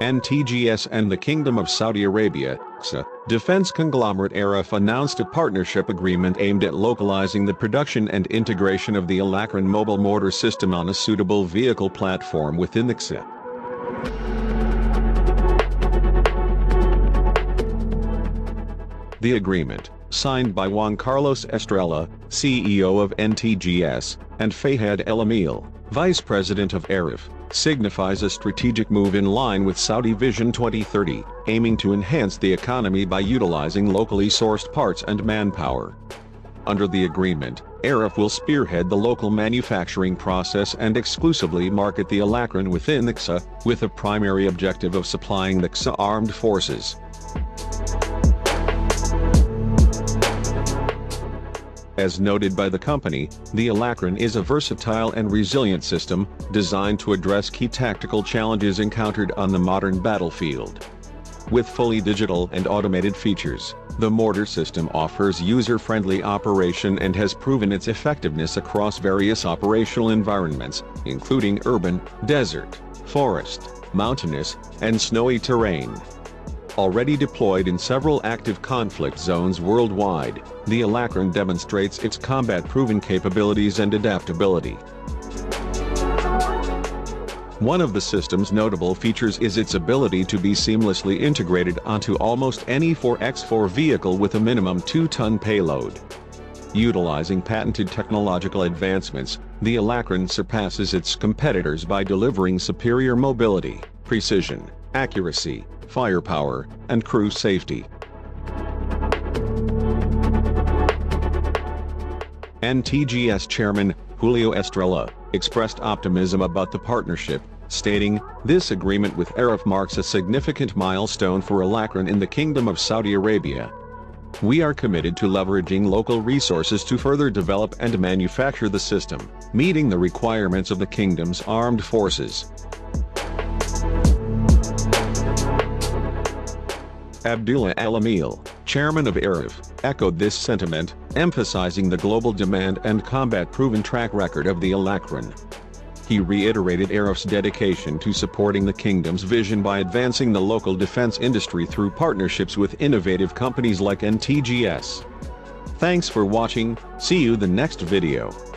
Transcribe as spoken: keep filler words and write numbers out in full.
N T G S and the Kingdom of Saudi Arabia, K S A, defense conglomerate E R A F announced a partnership agreement aimed at localizing the production and integration of the ALAKRAN mobile mortar system on a suitable vehicle platform within the K S A. The agreement, signed by Juan Carlos Estrella, C E O of N T G S, and Fayed El-Emil, Vice President of E R A F, signifies a strategic move in line with Saudi Vision twenty thirty, aiming to enhance the economy by utilizing locally sourced parts and manpower. Under the agreement, E R A F will spearhead the local manufacturing process and exclusively market the ALAKRAN within the K S A, with a primary objective of supplying the K S A Armed Forces. As noted by the company, the ALAKRAN is a versatile and resilient system, designed to address key tactical challenges encountered on the modern battlefield. With fully digital and automated features, the mortar system offers user-friendly operation and has proven its effectiveness across various operational environments, including urban, desert, forest, mountainous, and snowy terrain. Already deployed in several active conflict zones worldwide, the ALAKRAN demonstrates its combat-proven capabilities and adaptability. One of the system's notable features is its ability to be seamlessly integrated onto almost any four by four vehicle with a minimum two-ton payload. Utilizing patented technological advancements, the ALAKRAN surpasses its competitors by delivering superior mobility, precision, accuracy, firepower, and crew safety. N T G S Chairman Julio Estrella expressed optimism about the partnership, stating, "This agreement with E R A F marks a significant milestone for ALAKRAN in the Kingdom of Saudi Arabia. We are committed to leveraging local resources to further develop and manufacture the system, meeting the requirements of the Kingdom's armed forces." Abdullah Al-Amil, chairman of E R A F, echoed this sentiment, emphasizing the global demand and combat-proven track record of the ALAKRAN. He reiterated E R A F's dedication to supporting the Kingdom's vision by advancing the local defense industry through partnerships with innovative companies like N T G S. Thanks for watching, see you the next video.